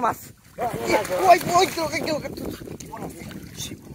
Mas, mas, mas.